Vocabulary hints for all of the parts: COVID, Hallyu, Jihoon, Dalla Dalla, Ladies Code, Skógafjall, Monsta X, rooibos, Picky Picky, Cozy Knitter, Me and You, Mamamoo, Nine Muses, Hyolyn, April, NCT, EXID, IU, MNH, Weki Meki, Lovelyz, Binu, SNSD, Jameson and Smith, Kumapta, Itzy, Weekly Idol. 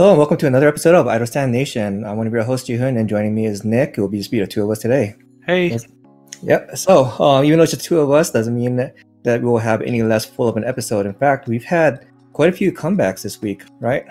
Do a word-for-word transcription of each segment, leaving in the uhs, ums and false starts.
Hello and welcome to another episode of Idol Stan Nation. I'm one of your hosts, Jihoon, and joining me is Nick. It will be just be the two of us today. Hey. Yep. So um, even though it's just two of us, doesn't mean that, that we will have any less full of an episode. In fact, we've had quite a few comebacks this week, right?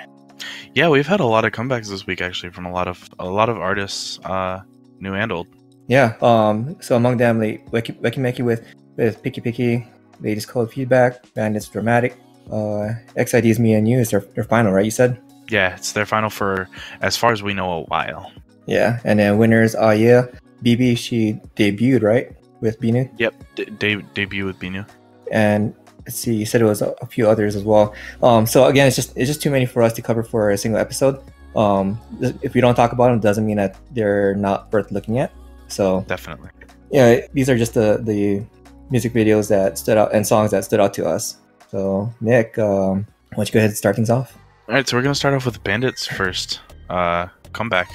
Yeah, we've had a lot of comebacks this week, actually, from a lot of a lot of artists, uh, new and old. Yeah. Um. So among them, like Weki Meki with with Picky Picky, Ladies Code feedback, BVNDIT's Dramatic, uh, EXID's Me and You is their, their final, right? You said. Yeah, it's their final for, as far as we know, a while. Yeah, and then winners, uh, yeah, Bibi, she debuted, right, with Binu? Yep, de de debut with Binu. And let's see, you said it was a few others as well. Um, so again, it's just it's just too many for us to cover for a single episode. Um, if we don't talk about them, it doesn't mean that they're not worth looking at. So definitely. Yeah, these are just the the music videos that stood out and songs that stood out to us. So Nick, um, why don't you go ahead and start things off? All right, so we're gonna start off with BVNDIT's first uh, comeback,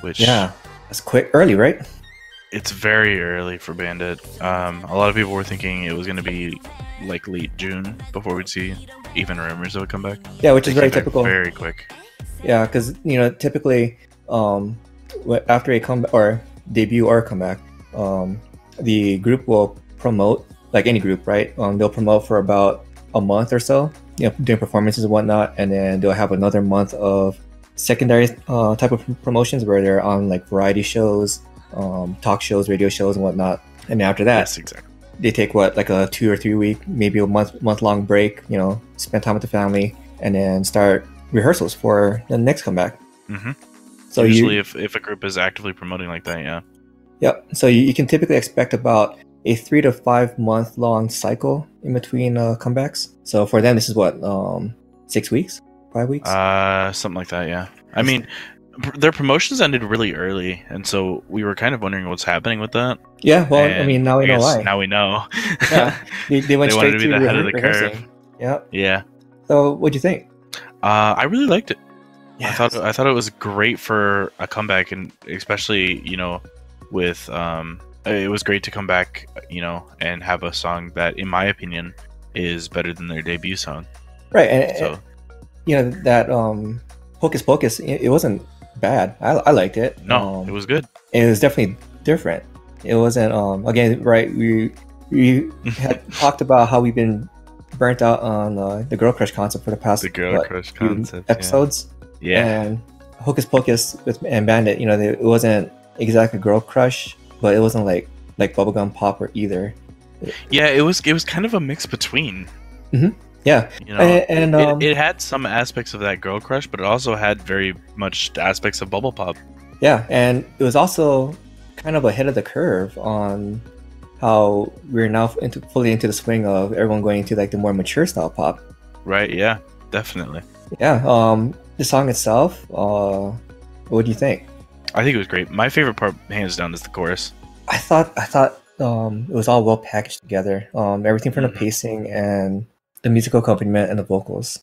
which yeah, that's quick, early, right? It's very early for BVNDIT. Um, a lot of people were thinking it was gonna be like late June before we'd see even rumors of a comeback. Yeah, which they is very typical. Very quick. Yeah, because you know typically um, after a comeback or debut or comeback, um, the group will promote, like any group, right? Um, they'll promote for about a month or so, you know, doing performances and whatnot, and then they'll have another month of secondary uh, type of promotions where they're on like variety shows, um, talk shows, radio shows, and whatnot. And after that, yes, exactly, they take what, like a two or three week, maybe a month month long break. You know, spend time with the family, and then start rehearsals for the next comeback. Mm-hmm. So usually, you, if if a group is actively promoting like that, yeah, yep. So you, you can typically expect about a three to five month long cycle in between uh, comebacks. So for them, this is what, um, six weeks, five weeks? Uh, something like that, yeah. I mean, their promotions ended really early, and so we were kind of wondering what's happening with that. Yeah, well, and I mean, now we know why. Now we know. Yeah, they, they went they straight to, to the head of the curve. Yeah. Yeah. So what'd you think? Uh, I really liked it. Yeah. I thought I thought it was great for a comeback, and especially, you know, with um. It was great to come back, you know, and have a song that, in my opinion, is better than their debut song. Right, and so, and, you know, that um, Hocus Pocus, it wasn't bad. I, I liked it. No, um, it was good. It was definitely different. It wasn't, um, again, right, we, we had talked about how we've been burnt out on uh, the Girl Crush concept for the past the Girl what, Crush concept, episodes. Yeah. Yeah. And Hocus Pocus with, and BVNDIT, you know, they, it wasn't exactly Girl Crush, but it wasn't like like bubblegum popper either. Yeah, it was it was kind of a mix between. Mm-hmm. Yeah, you know, and, and um, it, it had some aspects of that Girl Crush, but it also had very much aspects of bubble pop. Yeah, and it was also kind of ahead of the curve on how we're now into, fully into the swing of everyone going into like the more mature style pop. Right. Yeah. Definitely. Yeah. Um, the song itself. Uh, what do you think? I think it was great. My favorite part, hands down, is the chorus. I thought I thought um, it was all well packaged together. Um, everything from the pacing and the musical accompaniment and the vocals.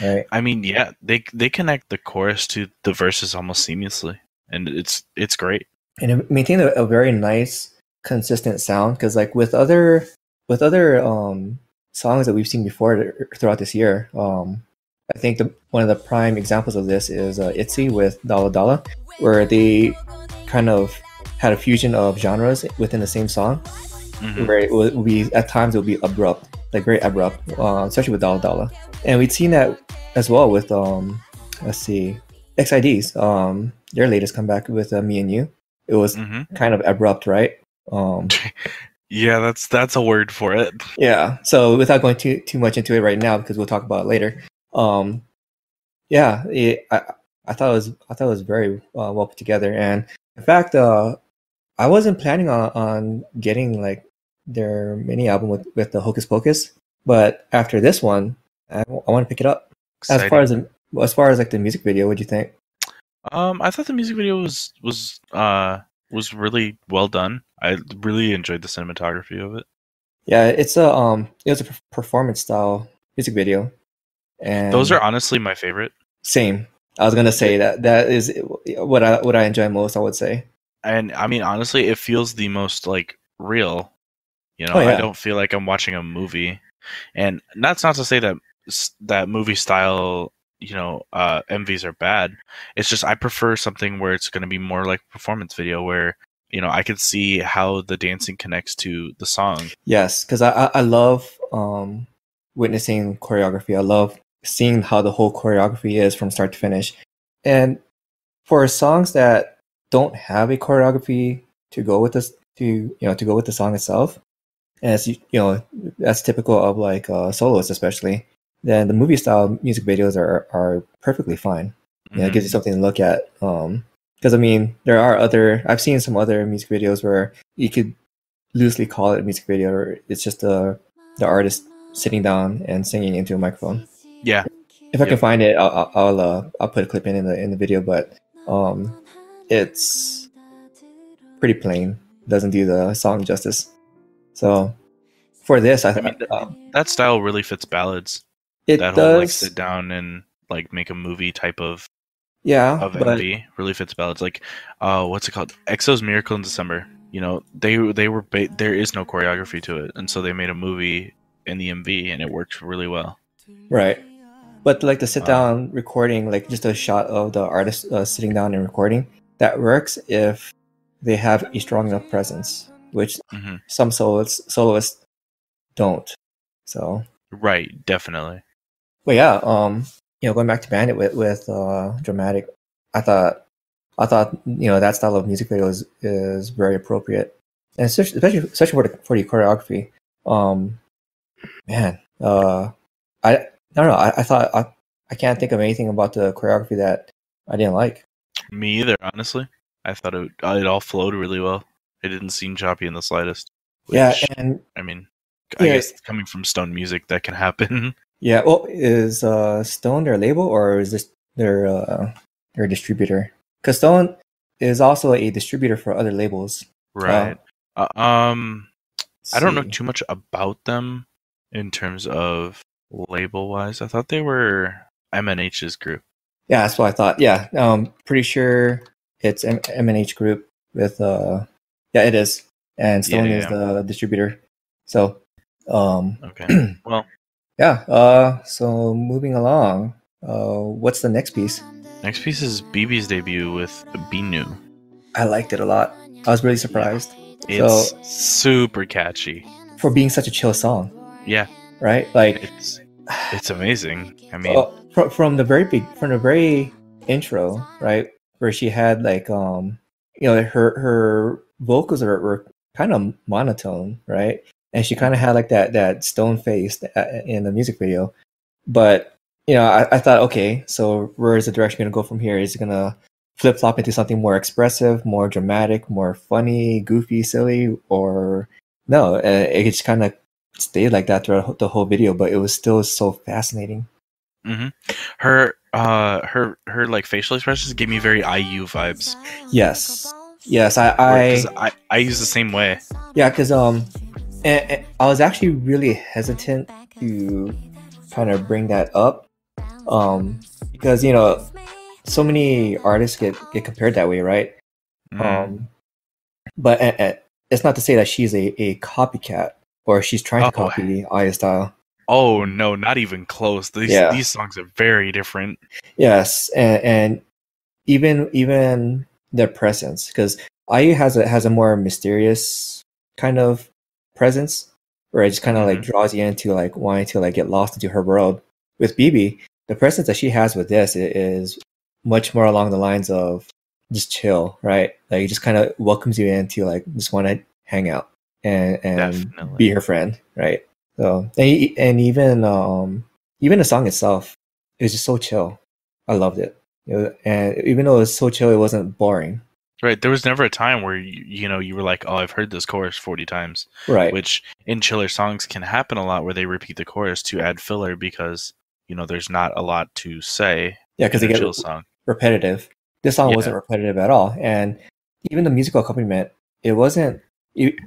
Right. I mean, yeah, they they connect the chorus to the verses almost seamlessly, and it's it's great. And it maintained a, a very nice, consistent sound. Because like with other with other um, songs that we've seen before throughout this year, um, I think the, one of the prime examples of this is uh, Itzy with Dalla Dalla, where they kind of had a fusion of genres within the same song. Mm-hmm. Where it would be, at times it would be abrupt, like very abrupt, uh, especially with Dalla Dalla. And we'd seen that as well with, um, let's see, X I D's, um, their latest comeback with uh, Me and You. It was mm-hmm. kind of abrupt, right? Um, yeah, that's that's a word for it. Yeah, so without going too, too much into it right now, because we'll talk about it later. Um, yeah, it, I, I thought it was I thought it was very uh, well put together, and in fact, uh, I wasn't planning on, on getting like their mini album with, with the Hocus Pocus, but after this one, I, I want to pick it up. Exciting. As far as the, as far as like the music video, what do you think? Um, I thought the music video was was uh was really well done. I really enjoyed the cinematography of it. Yeah, it's a um, it was a performance style music video, and those are honestly my favorite. Same. I was gonna say that that is what I what I enjoy most, I would say. And I mean, honestly, it feels the most like real. You know, oh, yeah. I don't feel like I'm watching a movie, and that's not to say that that movie style you know, uh, M Vs are bad. It's just I prefer something where it's going to be more like a performance video where, you know, I can see how the dancing connects to the song. Yes, because I, I love um, witnessing choreography. I love seeing how the whole choreography is from start to finish. And for songs that don't have a choreography to go with this, to you know, to go with the song itself, and as you know, that's typical of like uh, solos especially, then the movie style music videos are are perfectly fine. Mm-hmm. Yeah, it gives you something to look at. Um, because I mean, there are other. I've seen some other music videos where you could loosely call it a music video, or it's just the the artist sitting down and singing into a microphone. Yeah. If I yeah. can find it, I'll I'll uh, I'll put a clip in in the in the video, but um, it's pretty plain. Doesn't do the song justice. So for this, I, I mean, th um, that style really fits ballads. It that does. Whole like sit down and like make a movie type of yeah of M V really fits ballads. Like uh, what's it called? EXO's Miracle in December. You know, they they were ba there is no choreography to it, and so they made a movie in the M V, and it worked really well. Right. But like the sit down um, recording, like just a shot of the artist uh, sitting down and recording, that works if they have a strong enough presence, which mm-hmm. some soloists, soloists don't. So right, definitely. But yeah, um, you know, going back to Bandit with with uh, Dramatic, I thought, I thought you know that style of music video is, is very appropriate, and especially especially for the, for the choreography. Um, man, uh, I. No, no, I, I thought I, I can't think of anything about the choreography that I didn't like. Me either, honestly. I thought it it all flowed really well. It didn't seem choppy in the slightest. Which, yeah, and I mean, I yeah, guess it's coming from Stone Music, that can happen. Yeah, well, is uh, Stone their label or is this their uh, their distributor? Because Stone is also a distributor for other labels, right? Um, uh, um I don't know too much about them in terms of. Label wise, I thought they were M N H's group. Yeah, that's what I thought. Yeah, um, pretty sure it's M MNH group with uh, yeah, it is, and Stone yeah, yeah, is yeah. the distributor. So, um, okay, well, yeah. Uh, so moving along, uh, what's the next piece? Next piece is Bibi's debut with Binu. I liked it a lot. I was really surprised. Yeah. It's so, super catchy for being such a chill song. Yeah. Right, like it's it's amazing. I mean, well, from from the very big, from the very intro, right, where she had like um, you know, her her vocals were, were kind of monotone, right, and she kind of had like that that stone face in the music video, but you know, I, I thought, okay, so where is the direction gonna go from here? Is it gonna flip flop into something more expressive, more dramatic, more funny, goofy, silly, or no? It just kind of stayed like that throughout the whole video, but it was still so fascinating. Mm-hmm. Her, uh, her, her like facial expressions gave me very I U vibes. Yes, yes, I, I, I, I use the same way. Yeah, because um, and, and I was actually really hesitant to kind of bring that up, um, because you know, so many artists get get compared that way, right? Mm. Um, but and, and it's not to say that she's a a copycat. Or she's trying oh, to copy I U style. Oh no, not even close. These yeah. these songs are very different. Yes, and, and even even their presence, because I U has a has a more mysterious kind of presence, where it just kind of mm-hmm. like draws you into like wanting to like get lost into her world. With Bibi, the presence that she has with this is much more along the lines of just chill, right? Like it just kind of welcomes you into like just want to hang out. And, and be her friend, right? So and, and even um, even the song itself is just so chill. I loved it. It was, and even though it was so chill, it wasn't boring. Right. There was never a time where you, you know you were like, "Oh, I've heard this chorus forty times." Right. Which in chiller songs can happen a lot, where they repeat the chorus to add filler because you know there's not a lot to say. Yeah, because they get chill song repetitive. This song yeah. wasn't repetitive at all, and even the musical accompaniment, it wasn't.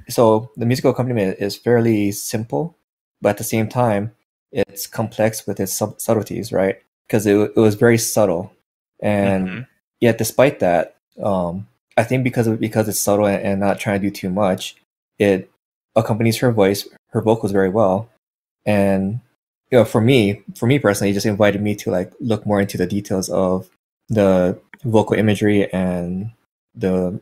So the musical accompaniment is fairly simple, but at the same time, it's complex with its sub subtleties, right? Because it, it was very subtle, and mm-hmm. yet despite that, um, I think because of, because it's subtle and, and not trying to do too much, it accompanies her voice, her vocals very well, and you know, for me, for me personally, it just invited me to like look more into the details of the vocal imagery and the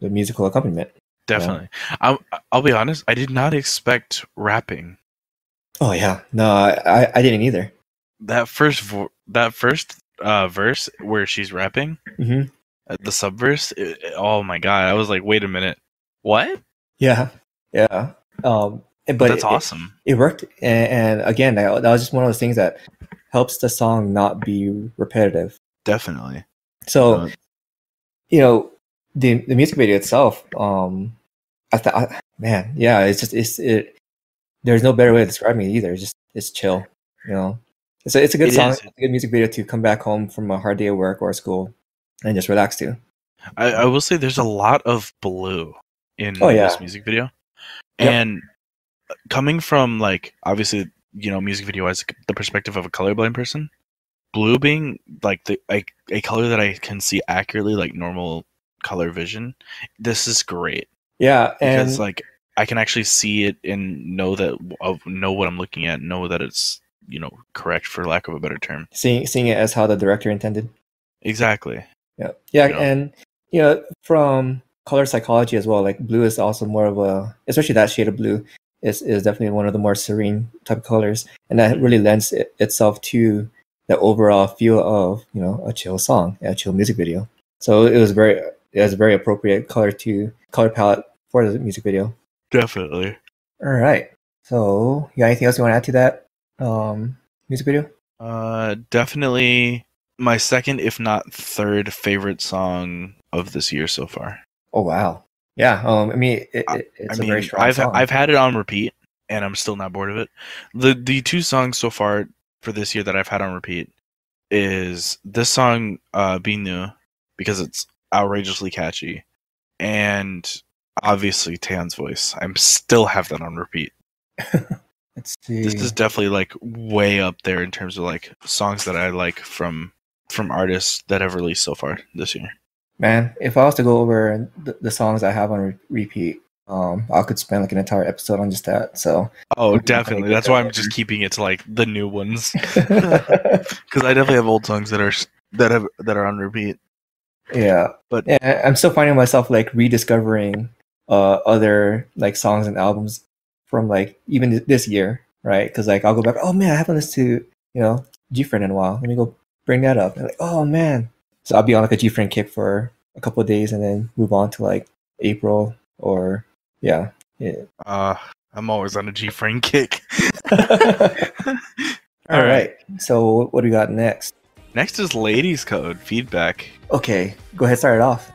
the musical accompaniment. Definitely. You know? I'll, I'll be honest, I did not expect rapping. Oh yeah, no, I I didn't either. That first vo that first uh, verse where she's rapping, mm-hmm. the subverse. It, it, oh my god, I was like, wait a minute, what? Yeah, yeah. Um, but, but that's it, awesome. It, it worked, and, and again, that, that was just one of those things that helps the song not be repetitive. Definitely. So, um, you know, the the music video itself. Um, I thought, man, yeah, it's just it's it. There's no better way of describing it either. It's just it's chill, you know. So it's a good it song, is. It's a good music video to come back home from a hard day of work or school and just relax to. I, I will say there's a lot of blue in oh, yeah. this music video, yep. and coming from like obviously you know music video as the perspective of a colorblind person, blue being like the a, a color that I can see accurately like normal color vision. This is great. Yeah, and because, like. I can actually see it and know that know what I'm looking at, know that it's you know correct for lack of a better term. Seeing seeing it as how the director intended. Exactly. Yeah, yeah, you know? And you know from color psychology as well. Like blue is also more of a, especially that shade of blue is is definitely one of the more serene type of colors, and that really lends it, itself to the overall feel of you know a chill song, a chill music video. So it was very it was a very appropriate color to color palette for the music video. Definitely. All right. So, you got anything else you want to add to that um, music video? Uh, definitely my second, if not third, favorite song of this year so far. Oh wow! Yeah. Um, I mean, it, it, it's I a mean, very strong I've, song. I've had it on repeat, and I'm still not bored of it. The the two songs so far for this year that I've had on repeat is this song, uh, "Binu," because it's outrageously catchy, and. Obviously, Tan's voice. I still have that on repeat. Let's see. This is definitely like way up there in terms of like songs that I like from from artists that have released so far this year. Man, if I was to go over the, the songs I have on re repeat, um, I could spend like an entire episode on just that. So. Oh, definitely. That's why I'm just keeping it to like the new ones, because I definitely have old songs that are that have that are on repeat. Yeah, but yeah, I'm still finding myself like rediscovering. Uh, other like songs and albums from like even th this year, right? Because like I'll go back. Oh man, I haven't listened to you know GFriend in a while. Let me go bring that up. And like oh man, so I'll be on like a GFriend kick for a couple of days and then move on to like April or yeah. yeah. Uh, I'm always on a GFriend kick. All right. So what do we got next? Next is Ladies Code feedback. Okay, go ahead. Start it off.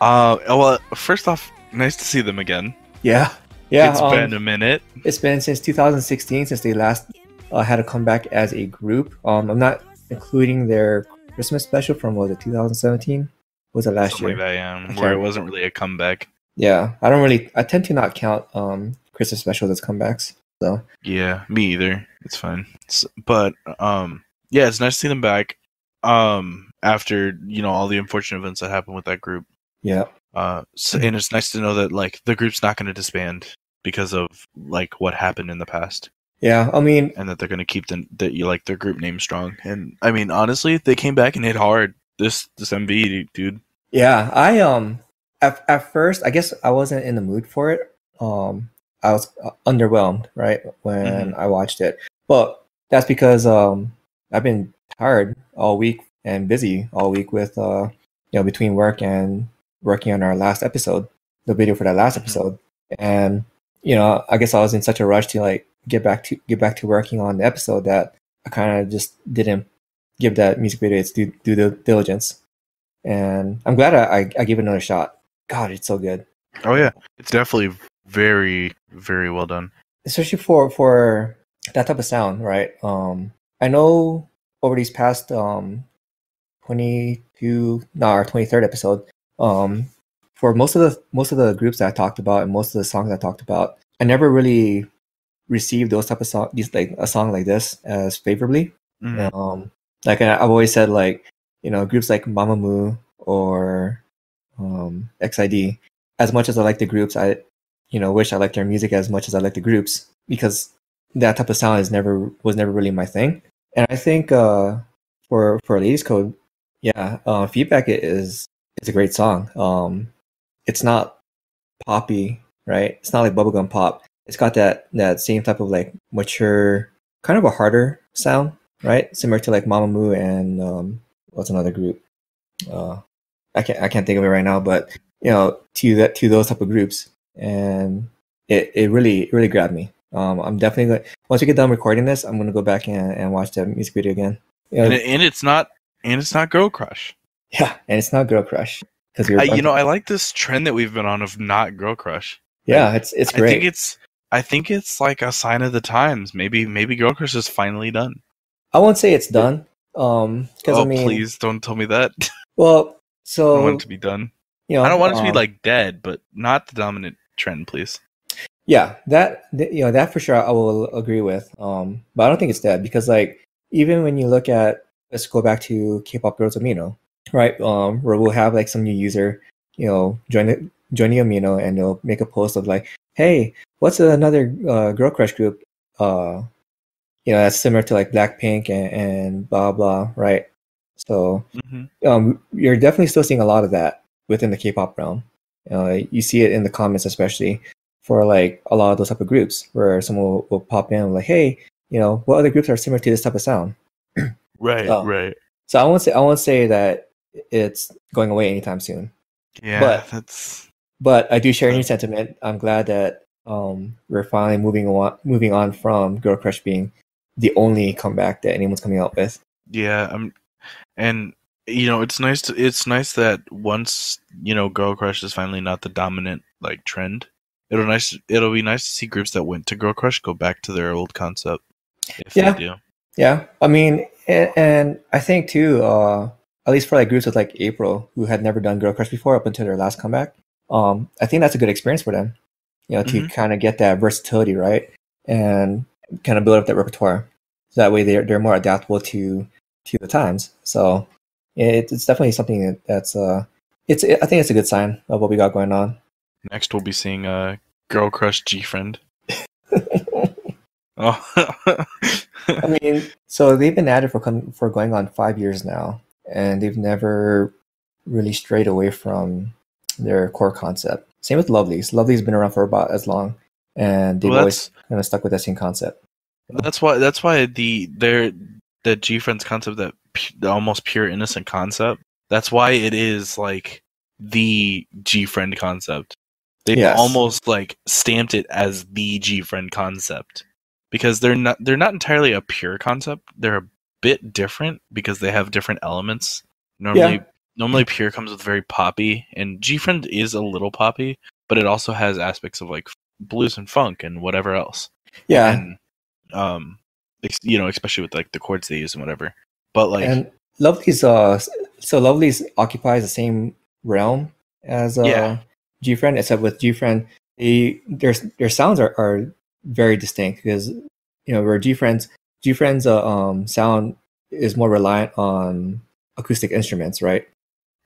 Uh, well, first off. Nice to see them again. Yeah, yeah. It's um, been a minute. It's been since two thousand sixteen since they last uh, had a comeback as a group. Um, I'm not including their Christmas special from what was it two thousand seventeen? Was it last Something year? Like that, yeah. Okay. Where it wasn't really a comeback. Yeah, I don't really. I tend to not count um Christmas specials as comebacks. So yeah, me either. It's fine. It's, but um, yeah, it's nice to see them back. Um, after you know all the unfortunate events that happened with that group. Yeah. Uh, so, and it's nice to know that like the group's not going to disband because of like what happened in the past. Yeah, I mean, and that they're going to keep them that you like their group name strong. And I mean, honestly, they came back and hit hard. This this M V, dude. Yeah, I um at at first I guess I wasn't in the mood for it. Um, I was uh, underwhelmed right when mm-hmm. I watched it, but that's because um I've been tired all week and busy all week with uh you know between work and. Working on our last episode, the video for that last episode, and you know, I guess I was in such a rush to like get back to get back to working on the episode that I kind of just didn't give that music video its due, due diligence. And I'm glad I, I I gave it another shot. God, it's so good. Oh yeah, it's definitely very very well done, especially for for that type of sound, right? Um, I know over these past um twenty-two, no, our twenty-third episode. Um, for most of the most of the groups that I talked about and most of the songs I talked about, I never really received those type of songs, these like a song like this as favorably. Mm. Um, like I, I've always said, like you know, groups like Mamamoo or um, X I D. As much as I like the groups, I you know wish I liked their music as much as I like the groups because that type of sound is never was never really my thing. And I think uh, for for Ladies Code, yeah, uh, Feedback is it's a great song. Um, it's not poppy, right? It's not like bubblegum pop. It's got that that same type of like mature, kind of a harder sound, right? Similar to like Mamamoo and um, what's another group? Uh, I can't I can't think of it right now, but you know, to that to those type of groups, and it it really it really grabbed me. Um, I'm definitely gonna, once we get done recording this, I'm gonna go back and, and watch that music video again. You know, and, it, and it's not and it's not Girl Crush. Yeah, and it's not Girl Crush because we you know I like this trend that we've been on of not Girl Crush. Yeah, it's it's great. I think it's I think it's like a sign of the times. Maybe maybe Girl Crush is finally done. I won't say it's done. Um, because oh, I mean, please don't tell me that. Well, so I want it to be done. You know, I don't want um, it to be like dead, but not the dominant trend, please. Yeah, that you know that for sure I will agree with. Um, but I don't think it's dead because like even when you look at let's go back to K-pop Girls Amino, right? Um, where we'll have like some new user, you know, join the join the Amino and they'll make a post of like, hey, what's another uh, Girl Crush group? Uh, you know, that's similar to like Blackpink and, and blah blah, right? So mm-hmm. um, you're definitely still seeing a lot of that within the K-pop realm. Uh, you see it in the comments, especially for like a lot of those type of groups where someone will, will pop in and like, hey, you know, what other groups are similar to this type of sound? Right, um, right. So I won't say I won't say that it's going away anytime soon. Yeah, but, that's. But I do share your sentiment. I'm glad that um, we're finally moving on, moving on from Girl Crush being the only comeback that anyone's coming out with. Yeah, I'm, and you know, it's nice. To, it's nice that once you know, Girl Crush is finally not the dominant like trend. It'll nice. It'll be nice to see groups that went to Girl Crush go back to their old concept. If yeah, they do. Yeah. I mean, and, and I think too, uh, at least for like groups with like April, who had never done Girl Crush before up until their last comeback, um, I think that's a good experience for them. You know, to mm-hmm. kind of get that versatility, right, and kind of build up that repertoire. So that way, they're they're more adaptable to to the times. So it, it's definitely something that, that's uh, it's it, I think it's a good sign of what we got going on. Next, we'll be seeing a uh, Girl Crush GFriend. Oh, I mean, so they've been at it for com for going on five years now, and they've never really strayed away from their core concept. Same with Lovelyz. Lovelyz been around for about as long, and they've well, always kind of stuck with that same concept. That's why. That's why the their the GFriend's concept, that the almost pure innocent concept. That's why it is like the GFriend concept. They yes. almost like stamped it as the GFriend concept because they're not they're not entirely a pure concept. They're a bit different because they have different elements. Normally, yeah. normally pure comes with very poppy, and GFriend is a little poppy, but it also has aspects of like blues and funk and whatever else. Yeah, and, um, you know, especially with like the chords they use and whatever. But like, and Lovelyz, uh, so Lovelyz occupies the same realm as a. Uh, yeah. GFriend, except with GFriend, they their their sounds are, are very distinct because you know where GFriend's GFriend's uh, um sound is more reliant on acoustic instruments, right?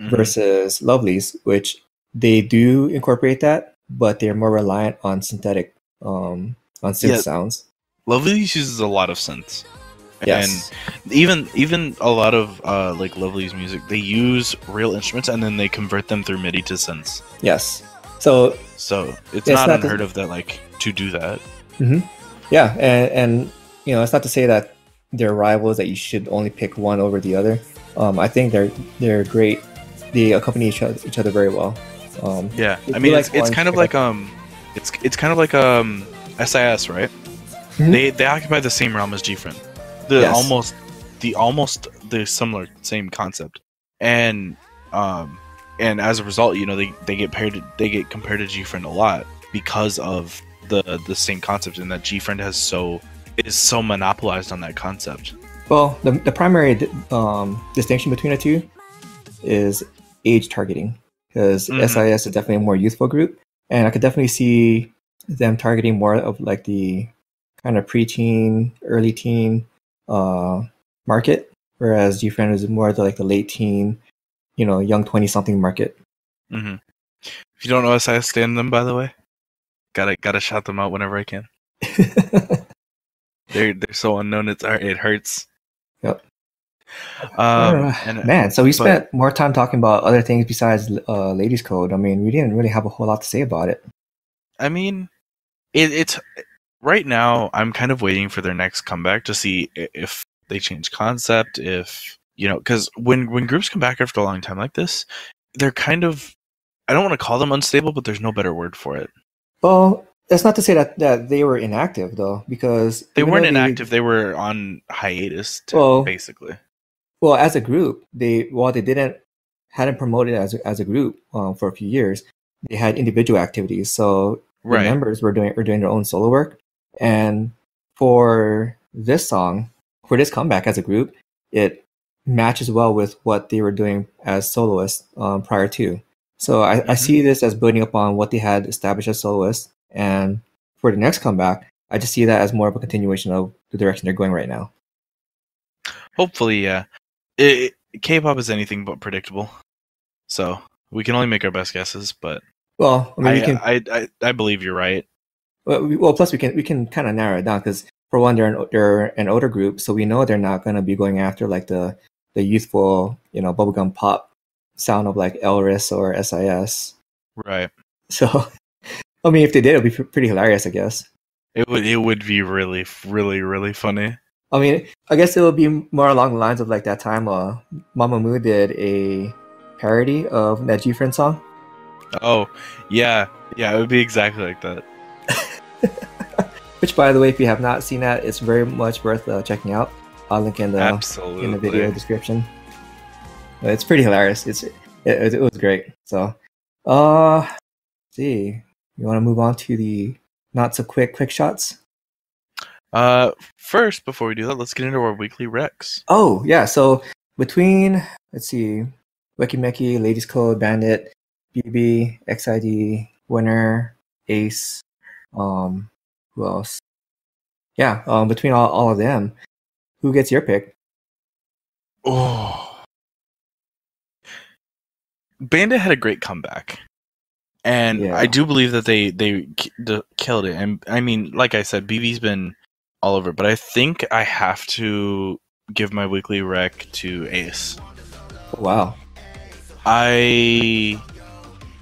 Mm-hmm. Versus Lovelyz, which they do incorporate that, but they're more reliant on synthetic um on synth yeah. sounds. Lovelyz uses a lot of synths. Yes. And even even a lot of uh, like Lovelyz music, they use real instruments and then they convert them through MIDI to synths. Yes. So so it's, it's not, not unheard to... of that like to do that. Mm-hmm. Yeah, and and you know it's not to say that they're rivals that you should only pick one over the other. Um, I think they're they're great. They accompany each other each other very well. Um, yeah, I mean it's, like it's kind of like um it's it's kind of like um S I S, right? Mm-hmm. They they occupy the same realm as GFriend. The yes. almost the almost the similar same concept, and um and as a result, you know they they get paired to, they get compared to GFriend a lot because of the the same concept, and that GFriend has so it is so monopolized on that concept. Well, the the primary um, distinction between the two is age targeting, because mm-hmm. S I S is definitely a more youthful group, and I could definitely see them targeting more of like the kind of preteen, early teen. Uh, market, whereas GFriend is more the, like the late teen, you know, young twenty something market. Mm-hmm. If you don't know us, I stand them. By the way, gotta gotta shout them out whenever I can. They're they're so unknown. It's it hurts. Yep. Um, and, Man, so we but, spent more time talking about other things besides uh, Ladies Code. I mean, we didn't really have a whole lot to say about it. I mean, it, it's right now. I'm kind of waiting for their next comeback to see if they change concept. If you know, because when when groups come back after a long time like this, they're kind of, I don't want to call them unstable, but there's no better word for it. Well, that's not to say that, that they were inactive though, because they weren't inactive. They, they were on hiatus, too, well, basically. Well, as a group, they while they didn't hadn't promoted as as a group um, for a few years, they had individual activities. So right. the members were doing were doing their own solo work. And for this song, for this comeback as a group, it matches well with what they were doing as soloists um, prior to. So I, mm-hmm. I see this as building upon what they had established as soloists. And for the next comeback, I just see that as more of a continuation of the direction they're going right now. Hopefully, yeah. It, it, K-pop is anything but predictable, so we can only make our best guesses. But well, I mean, I, we can, I, I I believe you're right. Well, we, well, plus we can we can kind of narrow it down because for one, they're an, they're an older group, so we know they're not going to be going after like the the youthful, you know, bubblegum pop sound of like L R I S or S I S. Right. So, I mean, if they did, it'd be pretty hilarious, I guess. It would it would be really really really funny. I mean, I guess it would be more along the lines of like that time uh, Mamamoo did a parody of that GFriend song. Oh, yeah. Yeah, it would be exactly like that. Which, by the way, if you have not seen that, it's very much worth uh, checking out. I'll link in the, Absolutely. in the video description. It's pretty hilarious. It's It, it was great. So, uh, let's see. You want to move on to the not-so-quick quick shots? Uh, first, before we do that, let's get into our weekly recs. Oh, yeah. So between, let's see, Weki Meki, Ladies Code, BVNDIT, Bibi, EXID, Winner, Ace, um, who else? Yeah, um, between all, all of them, who gets your pick? Oh. BVNDIT had a great comeback. And yeah. I do believe that they, they killed it. And I mean, like I said, Bibi's been all over, but I think I have to give my weekly rec to Ace. Wow. I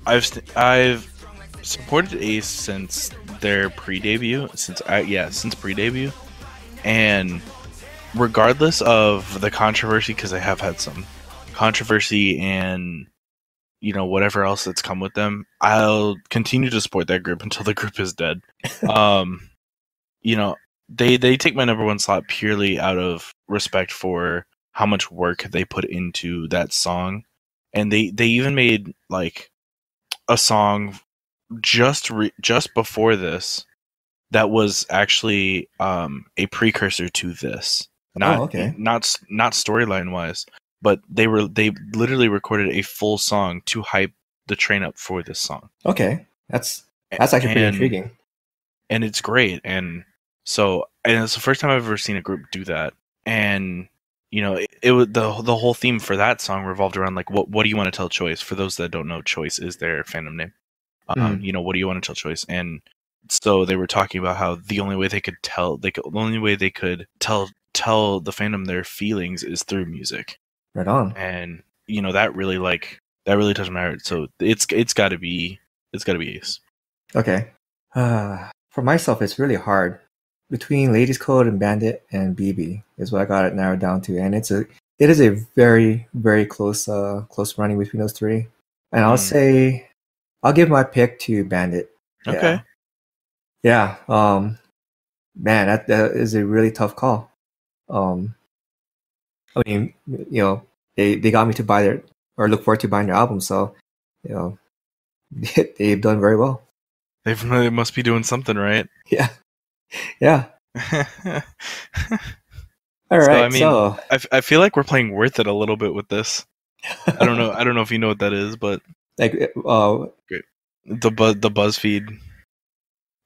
I've I've supported Ace since their pre-debut, since I yeah, since pre-debut. And regardless of the controversy, cuz I have had some controversy and you know whatever else that's come with them, I'll continue to support that group until the group is dead. um you know They they take my number one slot purely out of respect for how much work they put into that song, and they, they even made like a song just re just before this that was actually um, a precursor to this. Not oh, okay. not not storyline wise, but they were they literally recorded a full song to hype the train up for this song. Okay, that's that's actually and, pretty intriguing, and it's great and. So, and it's the first time I've ever seen a group do that. And, you know, it, it was the the whole theme for that song revolved around, like, what what do you want to tell Choice? For those that don't know, Choice is their fandom name. Um, mm. You know, what do you want to tell Choice? And so they were talking about how the only way they could tell, they could, the only way they could tell tell the fandom their feelings is through music. Right on. And, you know, that really, like, that really touched my heart. So it's it's got to be, it's got to be Ace. Okay. Uh, for myself, it's really hard. Between Ladies Code and BVNDIT and B B is what I got it narrowed down to, and it's a it is a very very close uh close running between those three, and I'll mm. say I'll give my pick to BVNDIT. Okay. Yeah. yeah. Um, man, that, that is a really tough call. Um, I mean, you know, they they got me to buy their or look forward to buying their album, so you know, they've done very well. They've they must be doing something right. Yeah. Yeah. All right. So, I mean, so. I, f I feel like we're playing Worth It a little bit with this. I don't know. I don't know if you know what that is, but like, uh, the bu the BuzzFeed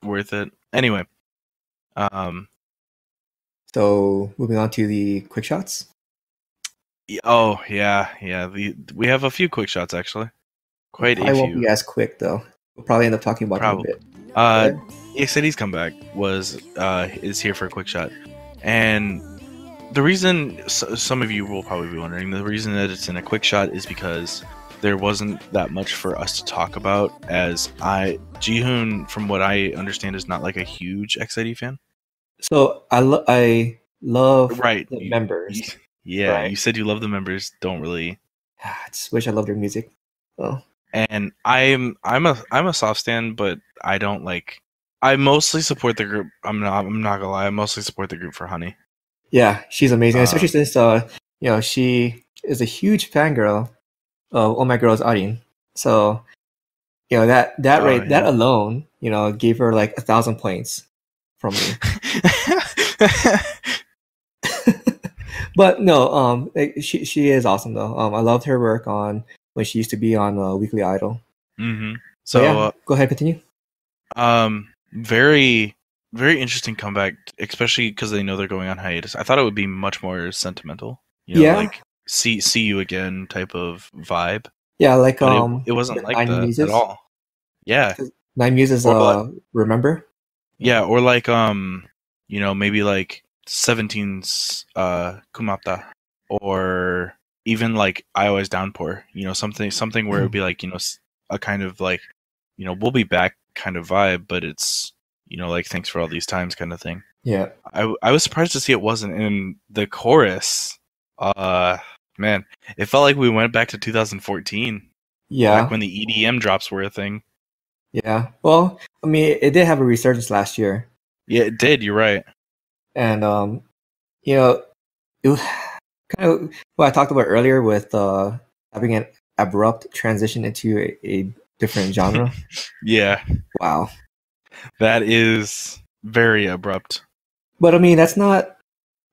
Worth It. Anyway. Um. So moving on to the quick shots. Oh yeah, yeah. The we have a few quick shots actually. Quite a few. I won't be as quick though. We'll probably end up talking about it a bit. Uh, EXID's comeback was uh, is here for a quick shot. And the reason, so some of you will probably be wondering, the reason that it's in a quick shot is because there wasn't that much for us to talk about, as I Jihoon, from what I understand, is not like a huge X I D fan. So I lo I love right. the you, members. Yeah, right. You said you love the members. Don't really. I just wish I loved their music. Oh. And I'm I'm a I'm a soft stan, but I don't like. I mostly support the group. I'm not I'm not gonna lie. I mostly support the group for Hani. Yeah, she's amazing, um, especially since uh you know she is a huge fangirl of All My Girls Arin. So you know that that oh, rate yeah. that alone you know gave her like a thousand points from me. But no, um, like, she she is awesome though. Um, I loved her work on when she used to be on uh, Weekly Idol. Mm-hmm. So yeah, uh, go ahead, continue. Um, very very interesting comeback, especially because they know they're going on hiatus. I thought it would be much more sentimental. You know, yeah. Like see see you again type of vibe. Yeah, like but um, it, it wasn't like Nine that Muses? At all. Yeah, Nine Muses. Or, uh, remember? Yeah, or like um, you know, maybe like. seventeen's uh Kumapta, or even like I Always Downpour, you know, something something where mm. it'd be like, you know, a kind of like, you know, we'll be back kind of vibe, but it's, you know, like thanks for all these times kind of thing. Yeah, i i was surprised to see it wasn't in the chorus. Uh man, it felt like we went back to two thousand fourteen. Yeah, back when the E D M drops were a thing. Yeah, well, I mean, it did have a resurgence last year. Yeah, it did, you're right. And um, you know, it was kind of what I talked about earlier with uh, having an abrupt transition into a, a different genre. Yeah. Wow. That is very abrupt. But I mean, that's not,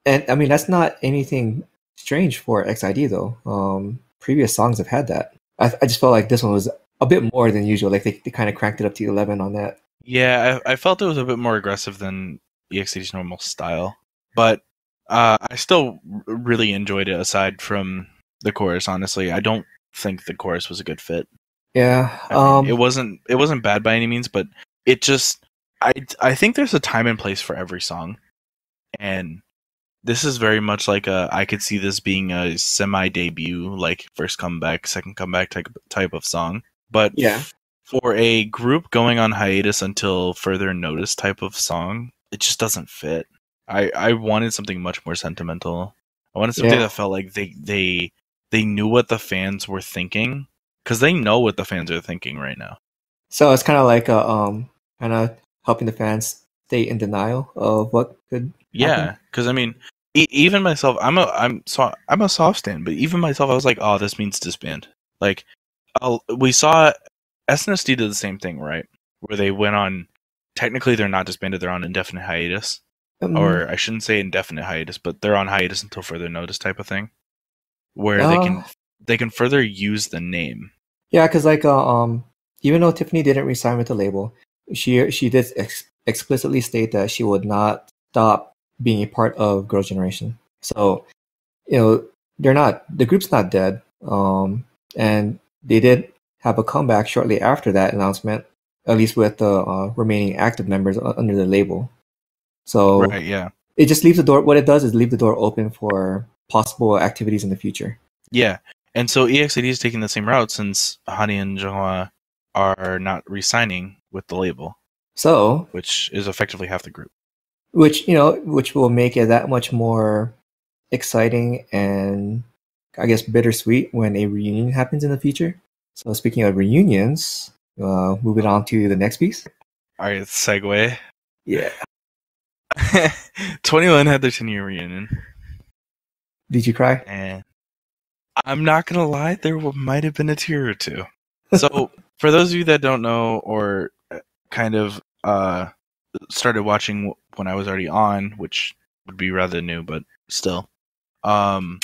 and I mean, that's not anything strange for X I D though. Um, previous songs have had that. I, I just felt like this one was a bit more than usual. Like they, they kind of cranked it up to eleven on that. Yeah, I, I felt it was a bit more aggressive than E X Id's normal style, but uh, I still really enjoyed it. Aside from the chorus, honestly, I don't think the chorus was a good fit. Yeah, um, mean, it wasn't. It wasn't bad by any means, but it just. I I think there's a time and place for every song, and this is very much like a. I could see this being a semi-debut, like first comeback, second comeback type type of song, but yeah, for a group going on hiatus until further notice type of song. It just doesn't fit. I, I wanted something much more sentimental. I wanted something yeah. that felt like they they they knew what the fans were thinking, because they know what the fans are thinking right now. So it's kind of like a, um kind of helping the fans stay in denial of what could. Yeah, because I mean, e even myself, I'm a I'm so I'm a soft stan, but even myself, I was like, oh, this means disband. Like, I'll, we saw S N S D did the same thing, right? Where they went on. Technically, they're not disbanded. They're on indefinite hiatus. Um, or I shouldn't say indefinite hiatus, but they're on hiatus until further notice type of thing. Where uh, they can they can further use the name. Yeah, because like, uh, um, even though Tiffany didn't resign with the label, she, she did ex explicitly state that she would not stop being a part of Girls' Generation. So, you know, they're not, the group's not dead. Um, and they did have a comeback shortly after that announcement. At least with the uh, uh, remaining active members under the label. So right, yeah. It just leaves the door, what it does is leave the door open for possible activities in the future. Yeah, and so E X I D is taking the same route since Hani and Junghwa are not re-signing with the label. So, which is effectively half the group. Which, you know, which will make it that much more exciting and, I guess, bittersweet when a reunion happens in the future. So speaking of reunions... Uh, moving on to the next piece. All right, segue. Yeah. twenty-one had their ten-year reunion. Did you cry? And I'm not gonna lie, there might have been a tear or two. So, for those of you that don't know or kind of uh, started watching when I was already on, which would be rather new, but still, um,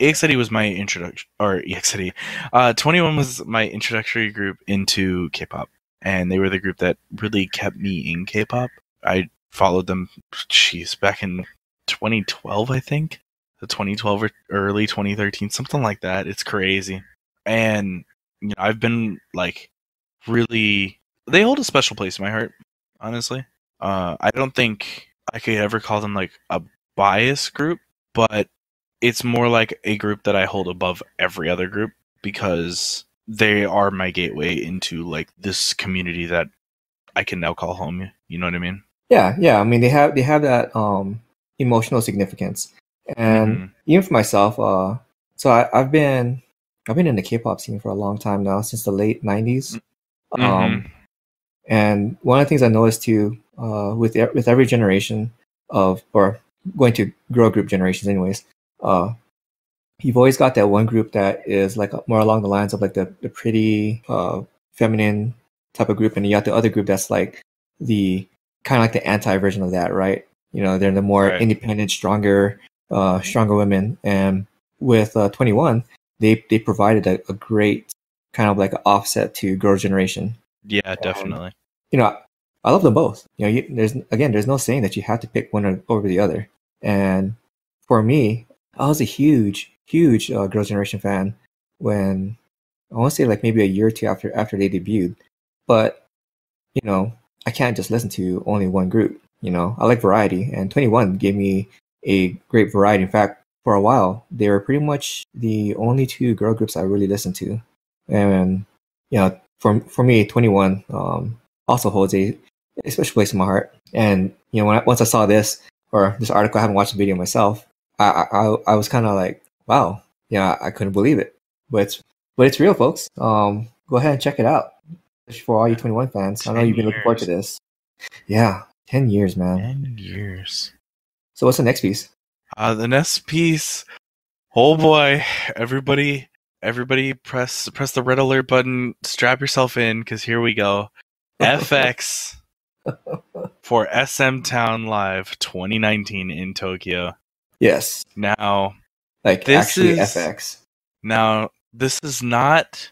E X I D was my introduction, or E X I D, uh, twenty-one was my introductory group into K-pop, and they were the group that really kept me in K-pop. I followed them, jeez, back in twenty twelve, I think, the twenty twelve or early twenty thirteen, something like that. It's crazy, and you know, I've been like really. They hold a special place in my heart, honestly. Uh, I don't think I could ever call them like a bias group, but it's more like a group that I hold above every other group because they are my gateway into like this community that I can now call home. You know what I mean? Yeah, yeah. I mean, they have they have that um, emotional significance, and mm-hmm. even for myself, uh, so I, I've been I've been in the K-pop scene for a long time now, since the late nineties. Mm-hmm. Um, and one of the things I noticed too, uh, with with every generation of or going to girl group generations, anyways. Uh, you've always got that one group that is like more along the lines of like the, the pretty uh, feminine type of group, and you got the other group that's like the kind of like the anti version of that, right? You know, they're the more right. independent, stronger, uh, stronger women. And with uh, twenty-one, they they provided a, a great kind of like an offset to Girls' Generation. Yeah, definitely. Um, you know, I love them both. You know, you, there's again, there's no saying that you have to pick one or, over the other. And for me, I was a huge, huge uh, Girls' Generation fan when, I want to say like maybe a year or two after after they debuted. But, you know, I can't just listen to only one group. You know, I like variety. And twenty-one gave me a great variety. In fact, for a while, they were pretty much the only two girl groups I really listened to. And, you know, for, for me, twenty-one um, also holds a, a special place in my heart. And, you know, when I, once I saw this, or this article, I haven't watched the video myself, I, I I was kind of like, wow, yeah, I couldn't believe it, but it's but it's real, folks. Um, go ahead and check it out for all you twenty-one fans. I know you've been years. looking forward to this. Yeah, ten years, man. Ten years. So what's the next piece? Uh, the next piece. Oh boy, everybody, everybody, press press the red alert button. Strap yourself in, because here we go. F X for S M Town Live twenty nineteen in Tokyo. Yes. Now, like this actually is, F X. Now, this is not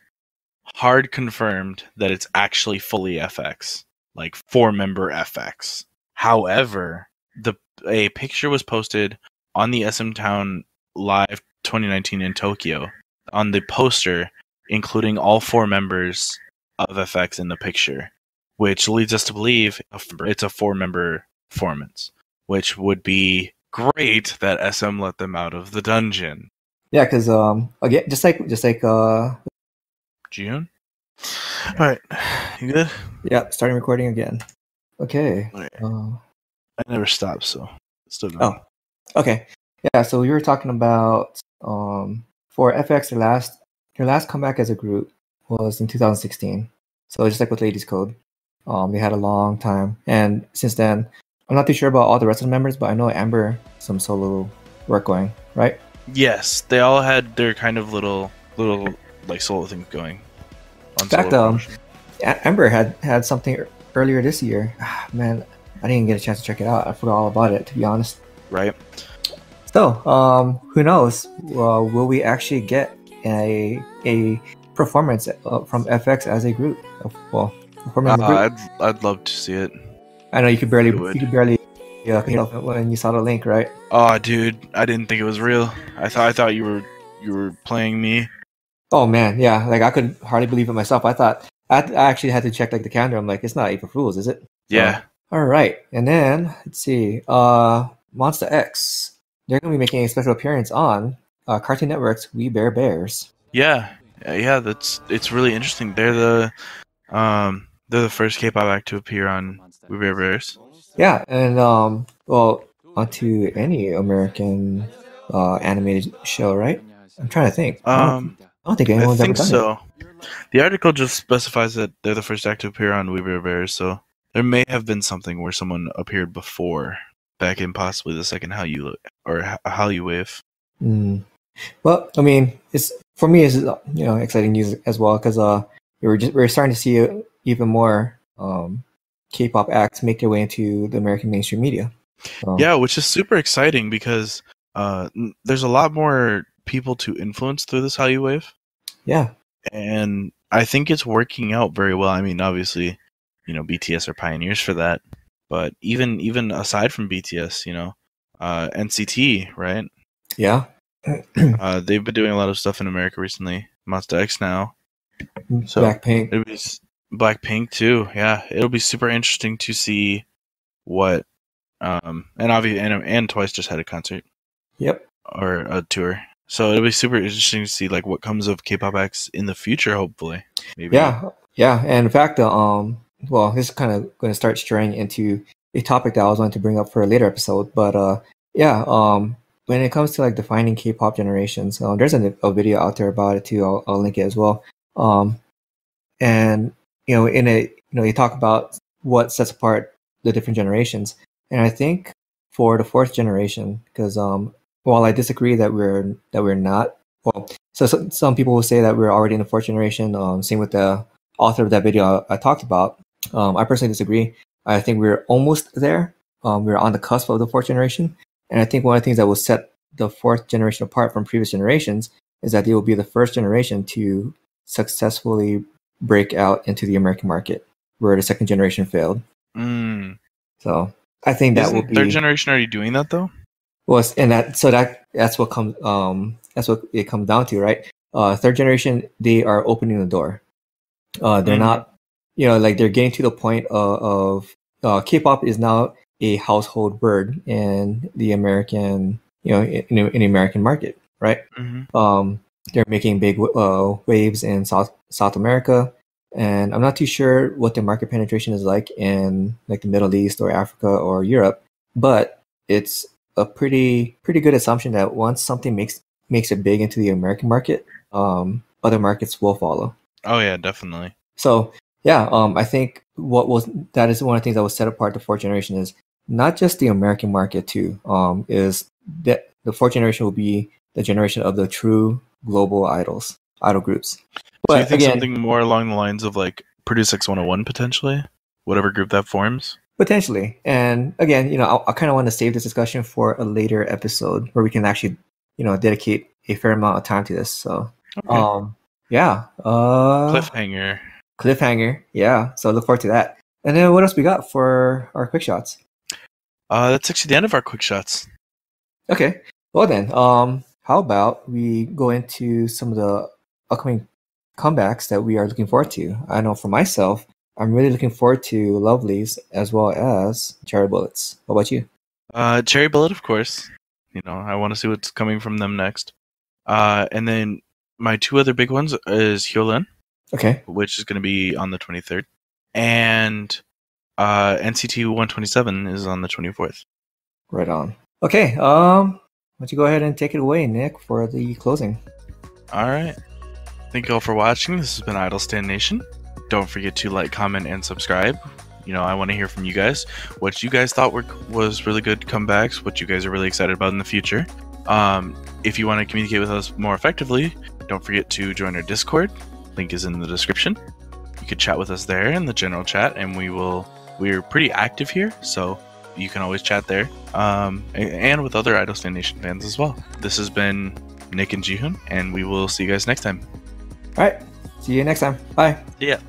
hard confirmed that it's actually fully F X, like four member F X. However, the a picture was posted on the S M Town Live twenty nineteen in Tokyo on the poster, including all four members of F X in the picture, which leads us to believe it's a four member performance, which would be great that S M let them out of the dungeon. Yeah, because um, again, just like just like uh, June. Yeah. All right, you good? Yeah, starting recording again. Okay. Right. Uh, I never stopped, so still going. Oh, okay. Yeah, so we were talking about um, for F X, their last their last comeback as a group was in two thousand sixteen. So just like with Ladies Code, um, they had a long time, and since then. I'm not too sure about all the rest of the members, but I know Amber some solo work going, right? Yes, they all had their kind of little, little like solo things going. On in fact, um, Amber had had something earlier this year. Ah, man, I didn't get a chance to check it out. I forgot all about it, to be honest. Right. So, um, who knows? Uh, will we actually get a a performance uh, from F X as a group? Well, performance. Uh, as a group? I'd I'd love to see it. I know you could barely, you could barely, yeah, you know, when you saw the link, right? Oh, dude, I didn't think it was real. I thought, I thought you were, you were playing me. Oh man, yeah, like I could hardly believe it myself. I thought, I, I actually had to check like the calendar. I'm like, it's not April Fools, is it? Yeah. So, all right, and then let's see, uh, Monsta X. They're gonna be making a special appearance on uh, Cartoon Network's We Bare Bears. Yeah, yeah, that's it's really interesting. They're the, um. They're the first K-pop act to appear on We Bare Bears. Yeah, and um, well, onto any American uh, animated show, right? I'm trying to think. Um, I don't, I don't think anyone's I think ever done so. It. The article just specifies that they're the first act to appear on We Bare Bears, so there may have been something where someone appeared before, back in possibly the second How You Look or How You Wave. Mm. Well, I mean, it's for me, it's you know exciting news as well because uh, we were just we we're starting to see it. Even more um, K-pop acts make their way into the American mainstream media. Um, yeah, which is super exciting because uh, n there's a lot more people to influence through this Hallyu wave. Yeah. And I think it's working out very well. I mean, obviously, you know, B T S are pioneers for that. But even even aside from B T S, you know, uh, N C T, right? Yeah. uh, they've been doing a lot of stuff in America recently. Monsta X now. So Blackpink. It was Blackpink too, yeah. It'll be super interesting to see what Um, and obviously, and, and Twice just had a concert. Yep. Or a tour. So it'll be super interesting to see like what comes of K-pop acts in the future, hopefully. Maybe. Yeah, yeah. And in fact, um, well, this is kind of going to start straying into a topic that I was wanting to bring up for a later episode. But uh, yeah, um, when it comes to like defining K-pop generations, uh, there's a, a video out there about it too. I'll, I'll link it as well. Um, and you know, in it, you know, you talk about what sets apart the different generations. And I think for the fourth generation, because um, while I disagree that we're that we're not, well, so, so some people will say that we're already in the fourth generation. Um, same with the author of that video I, I talked about. Um, I personally disagree. I think we're almost there. Um, we're on the cusp of the fourth generation, and I think one of the things that will set the fourth generation apart from previous generations is that they will be the first generation to successfully break out into the American market, where the second generation failed. Mm. So I think that Isn't will be third generation already doing that though. Well, and that so that that's what comes um that's what it comes down to, right? Uh, third generation, they are opening the door. Uh, they're mm-hmm. not, you know, like they're getting to the point of, of uh, K-pop is now a household word in the American, you know, in, in the American market, right? Mm-hmm. Um, they're making big uh, waves in South South America. And I'm not too sure what the market penetration is like in like the Middle East or Africa or Europe, but it's a pretty pretty good assumption that once something makes makes it big into the American market, um, other markets will follow. Oh yeah, definitely. So yeah, um, I think what was that is one of the things that will set apart the fourth generation is not just the American market too. Um, is that the fourth generation will be the generation of the true global idols, idol groups. But do you think again, something more along the lines of like Produce X one oh one potentially, whatever group that forms? Potentially. And again, you know, I, I kind of want to save this discussion for a later episode where we can actually, you know, dedicate a fair amount of time to this. So, okay. um, yeah. Uh, cliffhanger. Cliffhanger. Yeah. So look forward to that. And then what else we got for our quick shots? Uh, that's actually the end of our quick shots. Okay. Well then, um, how about we go into some of the upcoming comebacks that we are looking forward to. I know for myself, I'm really looking forward to Lovelyz as well as Cherry Bullets. What about you? Uh, Cherry Bullet, of course. You know, I want to see what's coming from them next. Uh, and then my two other big ones is Hyolyn, okay, which is going to be on the twenty-third, and uh, N C T one twenty-seven is on the twenty-fourth. Right on. Okay. Um, why don't you go ahead and take it away, Nick, for the closing. All right. Thank you all for watching. This has been Idol Stan Nation. Don't forget to like, comment, and subscribe. You know, I want to hear from you guys what you guys thought were was really good comebacks, what you guys are really excited about in the future. Um, if you want to communicate with us more effectively, don't forget to join our Discord. Link is in the description. You could chat with us there in the general chat, and we will. We're pretty active here, so you can always chat there, um, and with other Idol Stan Nation fans as well. This has been Nick and Jihoon, and we will see you guys next time. All right. See you next time. Bye. Yeah.